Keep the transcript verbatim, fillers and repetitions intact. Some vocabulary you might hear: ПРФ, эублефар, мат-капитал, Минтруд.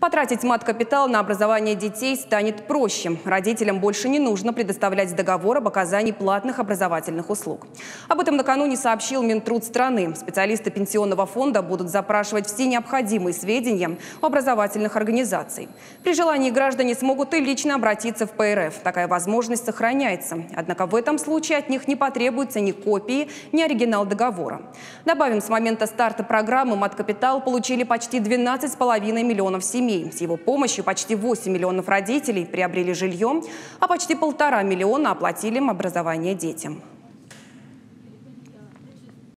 Потратить мат-капитал на образование детей станет проще. Родителям больше не нужно предоставлять договор об оказании платных образовательных услуг. Об этом накануне сообщил Минтруд страны. Специалисты Пенсионного фонда будут запрашивать все необходимые сведения у образовательных организаций. При желании граждане смогут и лично обратиться в П Р Ф. Такая возможность сохраняется. Однако в этом случае от них не потребуется ни копии, ни оригинал договора. Добавим, с момента старта программы мат-капитал получили почти двенадцать с половиной миллионов семей. С его помощью почти восемь миллионов родителей приобрели жилье, а почти полтора миллиона оплатили образование детям.